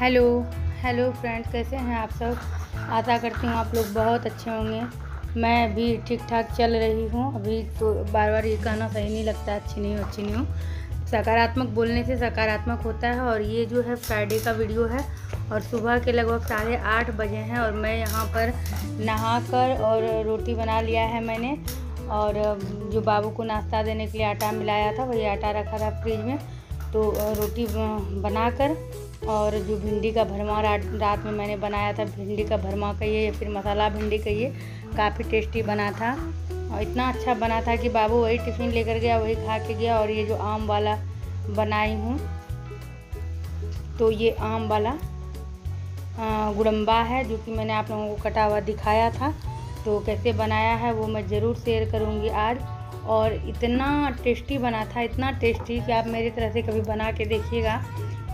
Hello friends, कैसे हैं आप सब। आशा करती हूँ आप लोग बहुत अच्छे होंगे। मैं भी ठीक ठाक चल रही हूँ अभी। तो बार बार ये कहना सही नहीं लगता, अच्छी नहीं हूँ। सकारात्मक बोलने से सकारात्मक होता है। और ये जो है फ्राइडे का वीडियो है और सुबह के लगभग 8:30 बजे हैं और मैं यहाँ पर नहा कर और रोटी बना लिया है मैंने। और जो बाबू को नाश्ता देने के लिए आटा मिलाया था वही आटा रखा था फ्रिज में, तो रोटी बना कर। और जो भिंडी का भरमा रात में मैंने बनाया था, भिंडी का भरमा कहिए या फिर मसाला भिंडी कहिए, काफ़ी टेस्टी बना था। और इतना अच्छा बना था कि बाबू वही टिफ़िन लेकर गया, वही खा के गया। और ये जो आम वाला बनाई हूँ, तो ये आम वाला गुड़म्बा है जो कि मैंने आप लोगों को कटा हुआ दिखाया था। तो कैसे बनाया है वो मैं ज़रूर शेयर करूँगी आज। और इतना टेस्टी बना था, इतना टेस्टी कि आप मेरी तरह से कभी बना के देखिएगा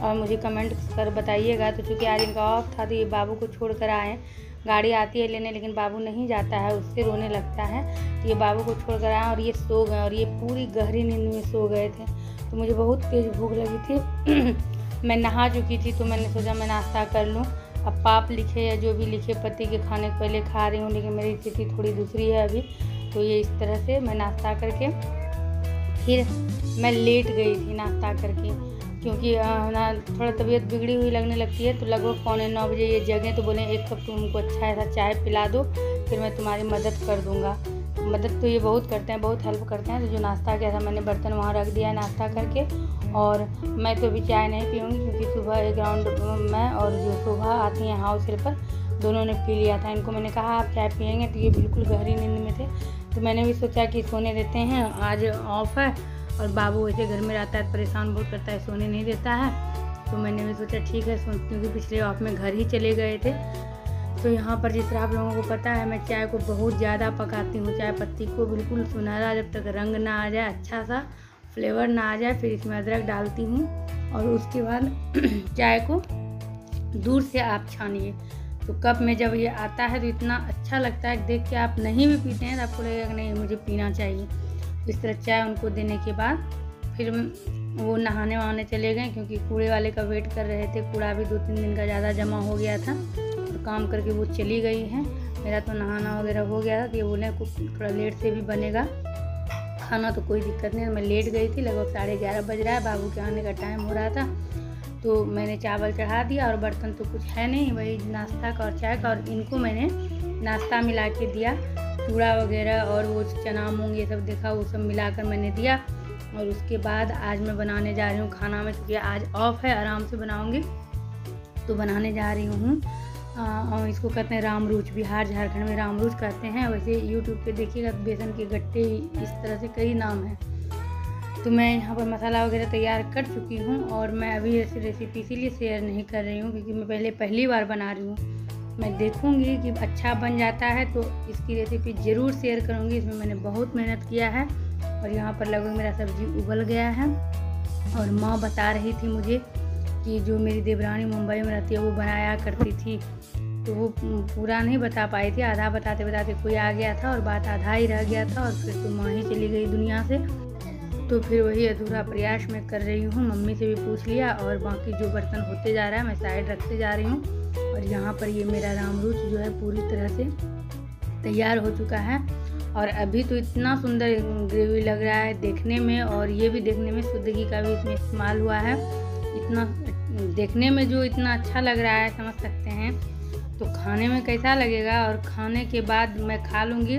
और मुझे कमेंट कर बताइएगा। तो चूँकि आज इनका ऑफ था तो ये बाबू को छोड़ कर आए। गाड़ी आती है लेने लेकिन बाबू नहीं जाता है, उससे रोने लगता है। तो ये बाबू को छोड़ कर आए और ये सो गए। और ये पूरी गहरी नींद में सो गए थे। तो मुझे बहुत तेज़ भूख लगी थी। मैं नहा चुकी थी तो मैंने सोचा मैं नाश्ता कर लूँ। अब पाप लिखे या जो भी लिखे पति के खाने के पहले खा रही हूँ, लेकिन मेरी स्थिति थोड़ी दूसरी है अभी। तो ये इस तरह से मैं नाश्ता करके फिर मैं लेट गई थी नाश्ता करके, क्योंकि ना थोड़ा तबीयत बिगड़ी हुई लगने लगती है। तो लगभग 9:15 बजे ये जगें तो बोले एक कप तुम हमको अच्छा ऐसा चाय पिला दो, फिर मैं तुम्हारी मदद कर दूँगा। मदद तो ये बहुत करते हैं, बहुत हेल्प करते हैं। तो जो नाश्ता किया था मैंने बर्तन वहाँ रख दिया है नाश्ता करके। और मैं तो अभी चाय नहीं पीऊँगी क्योंकि सुबह एक राउंड मैं और जो सुबह आती हैं हाउस हेल्पर दोनों ने पी लिया था। इनको मैंने कहा आप चाय पियेंगे, तो ये बिल्कुल गहरी नींद में थे। तो मैंने भी सोचा कि सोने देते हैं, आज ऑफ है। और बाबू वैसे घर में रहता है, परेशान बहुत करता है, सोने नहीं देता है। तो मैंने भी सोचा ठीक है, क्योंकि पिछले ऑफ में घर ही चले गए थे। तो यहाँ पर जिस तरह आप लोगों को पता है मैं चाय को बहुत ज़्यादा पकाती हूँ, चाय पत्ती को बिल्कुल सुनहरा जब तक रंग ना आ जाए, अच्छा सा फ्लेवर ना आ जाए, फिर इसमें अदरक डालती हूँ। और उसके बाद चाय को दूर से आप छानिए। तो कप में जब ये आता है तो इतना अच्छा लगता है, देख के आप नहीं भी पीते हैं तो आपको लगेगा कि नहीं मुझे पीना चाहिए। इस तरह चाय उनको देने के बाद फिर वो नहाने वहाने चले गए, क्योंकि कूड़े वाले का वेट कर रहे थे। कूड़ा भी 2-3 दिन का ज़्यादा जमा हो गया था, काम करके वो चली गई हैं। मेरा तो नहाना वगैरह हो गया था। तो ये बोले थोड़ा लेट से भी बनेगा खाना, तो कोई दिक्कत नहीं। मैं लेट गई थी, लगभग 11:30 बज रहा है, बाबू के आने का टाइम हो रहा था। तो मैंने चावल चढ़ा दिया और बर्तन तो कुछ है नहीं, वही नाश्ता का और चाय का। और इनको मैंने नाश्ता मिला के दिया, चूड़ा वगैरह और वो चना मूँग ये सब देखा, वो सब मिला कर मैंने दिया। और उसके बाद आज मैं बनाने जा रही हूँ खाना में, क्योंकि आज ऑफ है, आराम से बनाऊँगी। तो बनाने जा रही हूँ, और इसको कहते हैं रामरूच। बिहार झारखंड में रामरूच कहते हैं। वैसे यूट्यूब पे देखिएगा तो बेसन के गट्टे, इस तरह से कई नाम है। तो मैं यहाँ पर मसाला वगैरह तैयार कर चुकी हूँ। और मैं अभी ऐसी रेसिपी इसीलिए शेयर नहीं कर रही हूँ क्योंकि मैं पहली बार बना रही हूँ। मैं देखूँगी कि अच्छा बन जाता है तो इसकी रेसिपी ज़रूर शेयर करूँगी। इसमें मैंने बहुत मेहनत किया है। और यहाँ पर लगभग मेरा सब्जी उबल गया है। और माँ बता रही थी मुझे कि जो मेरी देवरानी मुंबई में रहती है वो बनाया करती थी, तो वो पूरा नहीं बता पाई थी। आधा बताते बताते कोई आ गया था और बात आधा ही रह गया था, और फिर तो माँ ही चली गई दुनिया से। तो फिर वही अधूरा प्रयास मैं कर रही हूँ। मम्मी से भी पूछ लिया, और बाकी जो बर्तन होते जा रहा है मैं साइड रखते जा रही हूँ। और यहाँ पर ये मेरा रामरूच जो है पूरी तरह से तैयार हो चुका है। और अभी तो इतना सुंदर ग्रेवी लग रहा है देखने में। और ये भी देखने में शुद्ध घी का भी इसमें इस्तेमाल हुआ है। इतना देखने में जो इतना अच्छा लग रहा है समझ सकते हैं, तो खाने में कैसा लगेगा। और खाने के बाद मैं खा लूँगी,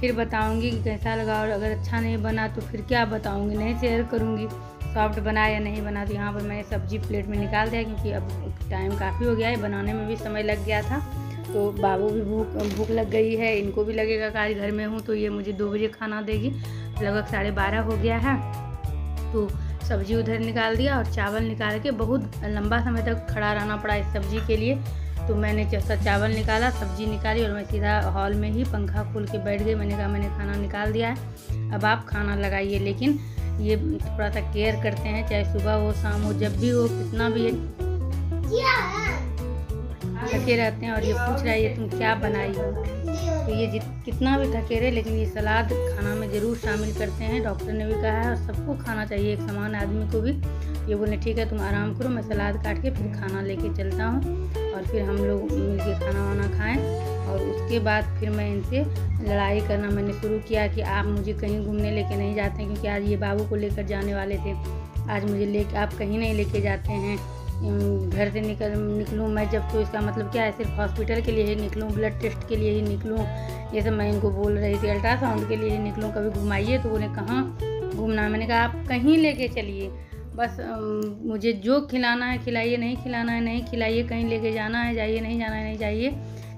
फिर बताऊँगी कि कैसा लगा। और अगर अच्छा नहीं बना तो फिर क्या बताऊँगी, नहीं शेयर करूँगी सॉफ्ट बना या नहीं बना। तो यहाँ पर मैंने सब्जी प्लेट में निकाल दिया, क्योंकि अब टाइम काफ़ी हो गया है, बनाने में भी समय लग गया था। तो बाबू भी भूख लग गई है, इनको भी लगेगा कि आज घर में हूँ तो ये मुझे 2 बजे खाना देगी। लगभग 12:30 हो गया है। तो सब्जी उधर निकाल दिया और चावल निकाल के बहुत लंबा समय तक खड़ा रहना पड़ा इस सब्जी के लिए। तो मैंने जैसा चावल निकाला, सब्जी निकाली, और मैं सीधा हॉल में ही पंखा खोल के बैठ गई। मैंने कहा मैंने खाना निकाल दिया है, अब आप खाना लगाइए। लेकिन ये थोड़ा सा केयर करते हैं, चाहे सुबह हो शाम हो जब भी हो, कितना भी थके रहते हैं। और ये पूछ रहा है ये तुम क्या बनाई हो, तो ये कितना भी थके रहे, लेकिन ये सलाद खाना में ज़रूर शामिल करते हैं। डॉक्टर ने भी कहा है और सबको खाना चाहिए एक समान, आदमी को भी। ये बोले ठीक है तुम आराम करो, मैं सलाद काट के फिर खाना लेके चलता हूँ और फिर हम लोग मिल के खाना वाना खाएँ। और उसके बाद फिर मैं इनसे लड़ाई करना मैंने शुरू किया कि आप मुझे कहीं घूमने लेके नहीं जाते, क्योंकि आज ये बाबू को लेकर जाने वाले थे, आज मुझे लेके आप कहीं नहीं लेके जाते हैं। घर से निकलूँ मैं जब, तो इसका मतलब क्या है, सिर्फ हॉस्पिटल के लिए ही निकलूँ, ब्लड टेस्ट के लिए ही निकलूँ, ये सब मैं इनको बोल रही थी, अल्ट्रासाउंड के लिए ही निकलूँ, कभी घुमाइए। तो बोले कहाँ घूमना, मैंने कहा आप कहीं लेके चलिए, बस मुझे जो खिलाना है खिलाइए, नहीं खिलाना है नहीं खिलाइए, कहीं लेके जाना है जाइए, नहीं जाना है नहीं जाइए,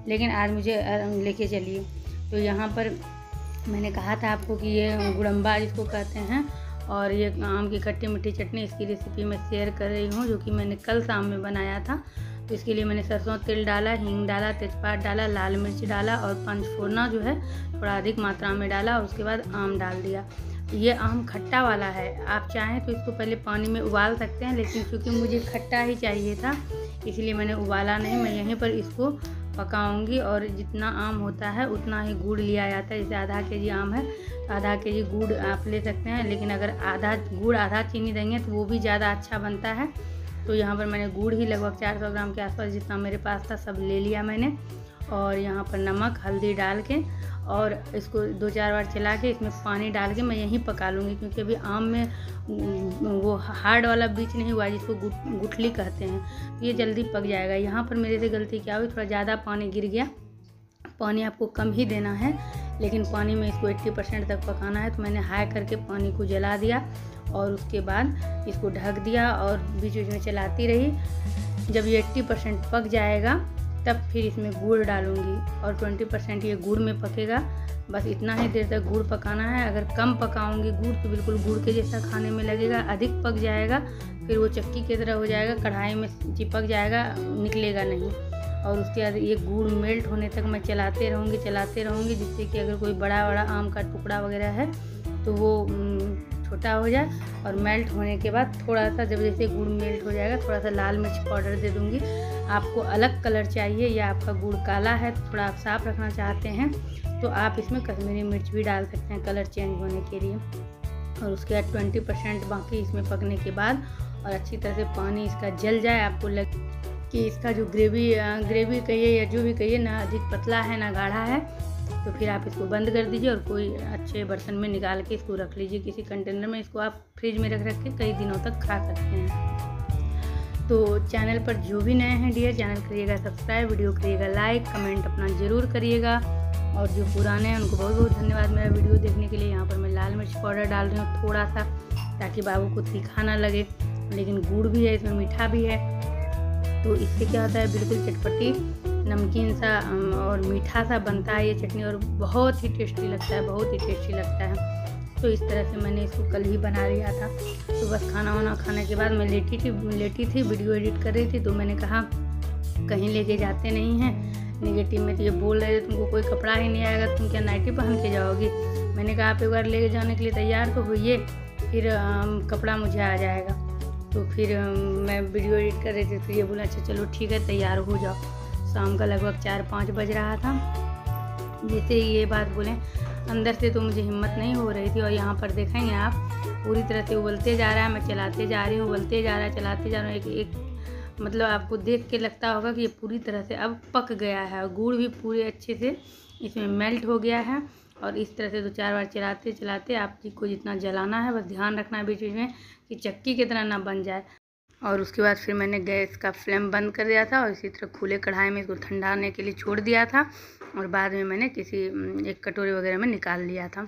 लेकिन आज मुझे लेके चलिए। तो यहाँ पर मैंने कहा था आपको कि ये गुड़म्बा जिसको कहते हैं और ये आम की खट्टी मीठी चटनी, इसकी रेसिपी मैं शेयर कर रही हूँ, जो कि मैंने कल शाम में बनाया था। तो इसके लिए मैंने सरसों तेल डाला, हींग डाला, तेजपात डाला, लाल मिर्च डाला और पंचफोरना जो है थोड़ा अधिक मात्रा में डाला और उसके बाद आम डाल दिया। ये आम खट्टा वाला है, आप चाहें तो इसको पहले पानी में उबाल सकते हैं, लेकिन क्योंकि मुझे खट्टा ही चाहिए था इसलिए मैंने उबाला नहीं, मैं यहीं पर इसको पकाऊंगी। और जितना आम होता है उतना ही गुड़ लिया जाता है, जैसे आधा केजी आम है तो आधा केजी गुड़ आप ले सकते हैं, लेकिन अगर आधा गुड़ आधा चीनी देंगे तो वो भी ज़्यादा अच्छा बनता है। तो यहाँ पर मैंने गुड़ ही लगभग 400 ग्राम के आसपास जितना मेरे पास था सब ले लिया मैंने। और यहाँ पर नमक हल्दी डाल के और इसको 2-4 बार चला के इसमें पानी डाल के मैं यहीं पका लूँगी, क्योंकि अभी आम में वो हार्ड वाला बीज नहीं हुआ जिसको गुठली कहते हैं, तो ये जल्दी पक जाएगा। यहाँ पर मेरे से गलती क्या हुई, थोड़ा ज़्यादा पानी गिर गया, पानी आपको कम ही देना है, लेकिन पानी में इसको 80% तक पकाना है। तो मैंने हाई करके पानी को जला दिया और उसके बाद इसको ढक दिया और बीच बीच में चलाती रही। जब ये 80% पक जाएगा तब फिर इसमें गुड़ डालूंगी और 20% ये गुड़ में पकेगा। बस इतना ही देर तक गुड़ पकाना है, अगर कम पकाऊंगी गुड़ तो बिल्कुल गुड़ के जैसा खाने में लगेगा, अधिक पक जाएगा फिर वो चक्की की तरह हो जाएगा, कढ़ाई में चिपक जाएगा, निकलेगा नहीं। और उसके बाद ये गुड़ मेल्ट होने तक मैं चलाते रहूँगी, जिससे कि अगर कोई बड़ा आम का टुकड़ा वगैरह है तो वो छोटा हो जाए। और मेल्ट होने के बाद थोड़ा सा, जब जैसे गुड़ मेल्ट हो जाएगा थोड़ा सा लाल मिर्च पाउडर दे दूँगी। आपको अलग कलर चाहिए या आपका गुड़ काला है तो थोड़ा आप साफ रखना चाहते हैं तो आप इसमें कश्मीरी मिर्च भी डाल सकते हैं कलर चेंज होने के लिए। और उसके बाद 20% बाकी इसमें पकने के बाद और अच्छी तरह से पानी इसका जल जाए, आपको लगे कि इसका जो ग्रेवी कहिए या जो भी कहिए, ना अधिक पतला है ना गाढ़ा है, तो फिर आप इसको बंद कर दीजिए और कोई अच्छे बर्तन में निकाल के इसको रख लीजिए किसी कंटेनर में। इसको आप फ्रिज में रख के कई दिनों तक खा सकते हैं। तो चैनल पर जो भी नए हैं डियर, चैनल करिएगा सब्सक्राइब, वीडियो करिएगा लाइक, कमेंट अपना ज़रूर करिएगा। और जो पुराने हैं उनको बहुत बहुत धन्यवाद मेरा वीडियो देखने के लिए। यहाँ पर मैं लाल मिर्च पाउडर डाल रही हूँ थोड़ा सा, ताकि बाबू को तीखा ना लगे, लेकिन गुड़ भी है इसमें, मीठा भी है, तो इससे क्या होता है बिल्कुल चटपटी नमकीन सा और मीठा सा बनता है ये चटनी और बहुत ही टेस्टी लगता है, बहुत ही टेस्टी लगता है। तो इस तरह से मैंने इसको कल ही बना लिया था। तो बस खाना वाना खाने के बाद मैं लेटी थी, वीडियो एडिट कर रही थी, तो मैंने कहा कहीं लेके जाते नहीं हैं, नेगेटिव में तो ये बोल रहे थे तुमको कोई कपड़ा ही नहीं आएगा, तुम क्या नाइटी पहन के जाओगी। मैंने कहा आप एक बार लेके जाने के लिए तैयार तो होइए, फिर कपड़ा मुझे आ जाएगा। तो फिर मैं वीडियो एडिट कर रही थी, फिर ये बोला अच्छा चलो ठीक है तैयार हो जाओ। शाम का लगभग 4-5 बज रहा था। जैसे ये बात बोलें अंदर से तो मुझे हिम्मत नहीं हो रही थी। और यहाँ पर देखेंगे आप पूरी तरह से उबलते जा रहा है, मैं चलाते जा रही हूँ, उबलते जा रहा है, चलाते जा रहा हूँ, एक मतलब आपको देख के लगता होगा कि ये पूरी तरह से अब पक गया है और गुड़ भी पूरे अच्छे से इसमें मेल्ट हो गया है। और इस तरह से 2-4 बार चलाते चलाते आपको जितना जलाना है बस ध्यान रखना है बीच बीच में कि चक्की की तरह ना बन जाए। और उसके बाद फिर मैंने गैस का फ्लेम बंद कर दिया था और इसी तरह खुले कढ़ाई में इसको ठंडाने के लिए छोड़ दिया था और बाद में मैंने किसी एक कटोरी वगैरह में निकाल लिया था।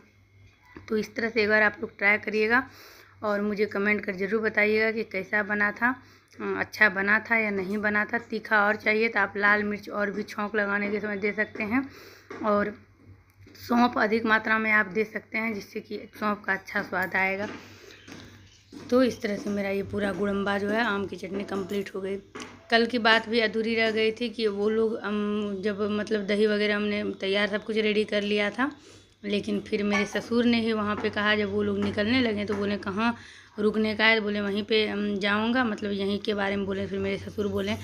तो इस तरह से एक बार आप लोग ट्राई करिएगा और मुझे कमेंट कर ज़रूर बताइएगा कि कैसा बना था, अच्छा बना था या नहीं बना था। तीखा और चाहिए तो आप लाल मिर्च और भी छौंक लगाने के समय दे सकते हैं और सौंफ अधिक मात्रा में आप दे सकते हैं, जिससे कि सौंफ का अच्छा स्वाद आएगा। तो इस तरह से मेरा ये पूरा गुड़म्बा जो है आम की चटनी कंप्लीट हो गई। कल की बात भी अधूरी रह गई थी कि वो लोग जब मतलब दही वगैरह हमने तैयार सब कुछ रेडी कर लिया था, लेकिन फिर मेरे ससुर ने ही वहाँ पे कहा जब वो लोग निकलने लगे तो बोले कहाँ रुकने का है, तो बोले वहीं पे जाऊँगा, मतलब यहीं के बारे में बोले। फिर मेरे ससुर बोले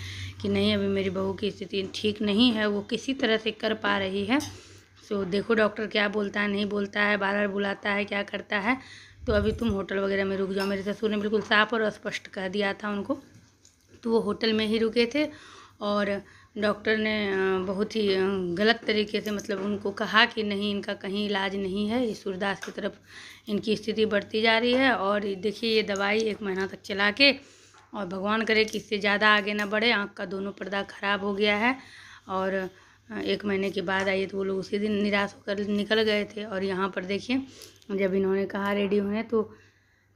कि नहीं अभी मेरी बहू की स्थिति ठीक नहीं है, वो किसी तरह से कर पा रही है, सो देखो डॉक्टर क्या बोलता है, नहीं बोलता है, बार बार बुलाता है, क्या करता है। तो अभी तुम होटल वगैरह में रुक जाओ। मेरे ससुर ने बिल्कुल साफ और स्पष्ट कह दिया था उनको, तो वो होटल में ही रुके थे। और डॉक्टर ने बहुत ही गलत तरीके से मतलब उनको कहा कि नहीं, इनका कहीं इलाज नहीं है, इस सूरदास की तरफ इनकी स्थिति बढ़ती जा रही है। और देखिए ये दवाई 1 महीना तक चला के, और भगवान करे कि इससे ज़्यादा आगे ना बढ़े। आँख का दोनों पर्दा ख़राब हो गया है और 1 महीने के बाद आइए, तो वो लोग उसी दिन निराश होकर निकल गए थे। और यहाँ पर देखिए जब इन्होंने कहा रेडी होने, तो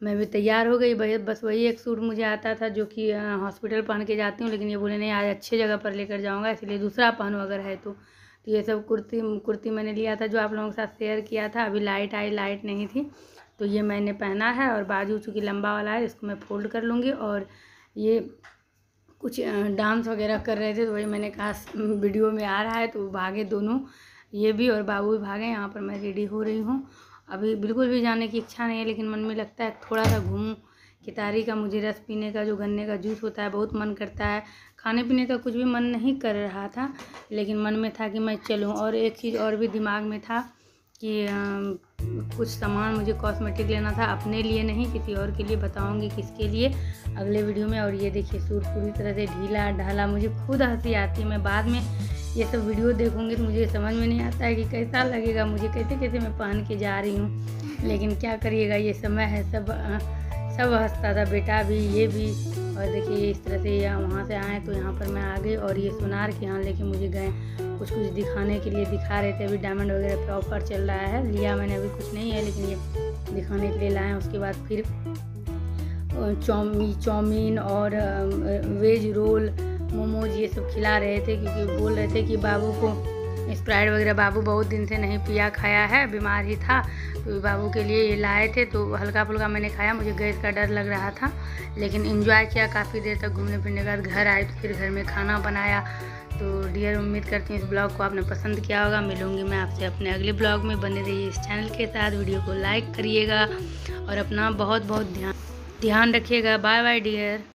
मैं भी तैयार हो गई। भैया बस वही एक सूट मुझे आता था जो कि हॉस्पिटल पहन के जाती हूँ, लेकिन ये बोले नहीं आज अच्छी जगह पर लेकर जाऊँगा, इसलिए दूसरा पहनो अगर है तो। तो ये सब कुर्ती मैंने लिया था जो आप लोगों के साथ शेयर किया था। अभी लाइट आई, लाइट नहीं थी, तो ये मैंने पहना है। और बाजू चूँकि लंबा वाला है, इसको मैं फोल्ड कर लूँगी। और ये कुछ डांस वगैरह कर रहे थे, तो वही मैंने कहा वीडियो में आ रहा है, तो भागे दोनों, ये भी और बाबू भी भागे। यहाँ पर मैं रेडी हो रही हूँ, अभी बिल्कुल भी जाने की इच्छा नहीं है, लेकिन मन में लगता है थोड़ा सा घूमूं। कितारी का मुझे रस पीने का, जो गन्ने का जूस होता है, बहुत मन करता है। खाने पीने का कुछ भी मन नहीं कर रहा था, लेकिन मन में था कि मैं चलूं। और एक चीज़ और भी दिमाग में था कि कुछ सामान मुझे कॉस्मेटिक लेना था, अपने लिए नहीं, किसी और के लिए। बताऊँगी किसके लिए अगले वीडियो में। और ये देखिए सूट पूरी तरह से ढीला ढाला, मुझे खुद हंसी आती है। मैं बाद में ये सब वीडियो देखूंगी तो मुझे समझ में नहीं आता है कि कैसा लगेगा मुझे, कैसे कैसे मैं पहन के जा रही हूँ। लेकिन क्या करिएगा, ये समय है। सब हंसता था, बेटा भी, ये भी। और देखिए इस तरह से यहाँ वहाँ से आए तो यहाँ पर मैं आ गई। और ये सुनार के यहाँ लेके मुझे गए, कुछ दिखाने के लिए दिखा रहे थे। अभी डायमंड वगैरह पे ऑफर चल रहा है, लिया मैंने, अभी कुछ नहीं है, लेकिन ये दिखाने के लिए लाएँ। उसके बाद फिर चाउमीन और वेज रोल, मोमोज, ये सब खिला रहे थे, क्योंकि बोल रहे थे कि बाबू को स्प्राइट वगैरह बाबू बहुत दिन से नहीं पिया खाया है, बीमार ही था, तो बाबू के लिए ये लाए थे। तो हल्का फुल्का मैंने खाया, मुझे गैस का डर लग रहा था, लेकिन एंजॉय किया काफ़ी देर तक। घूमने फिरने के बाद घर आए, तो फिर घर में खाना बनाया। तो डियर, उम्मीद करती हूँ इस ब्लॉग को आपने पसंद किया होगा। मिलूंगी मैं आपसे अपने अगले ब्लॉग में, बने रहिए इस चैनल के साथ। वीडियो को लाइक करिएगा और अपना बहुत बहुत ध्यान रखिएगा। Bye bye dear.